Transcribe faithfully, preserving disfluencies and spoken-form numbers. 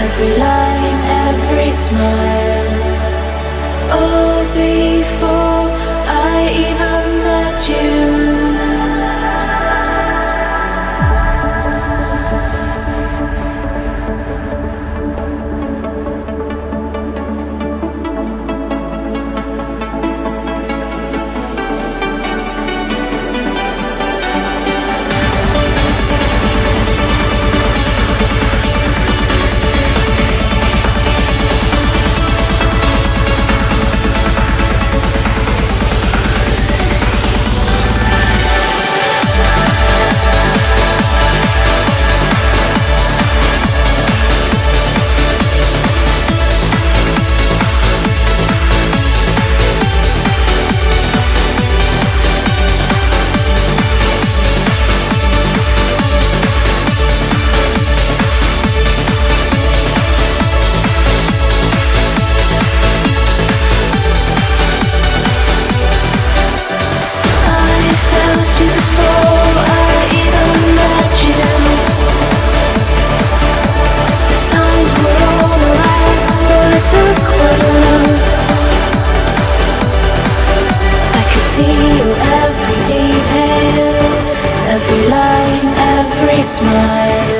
Every line, every smile, oh, before I even met you. Every detail, every line, every smile.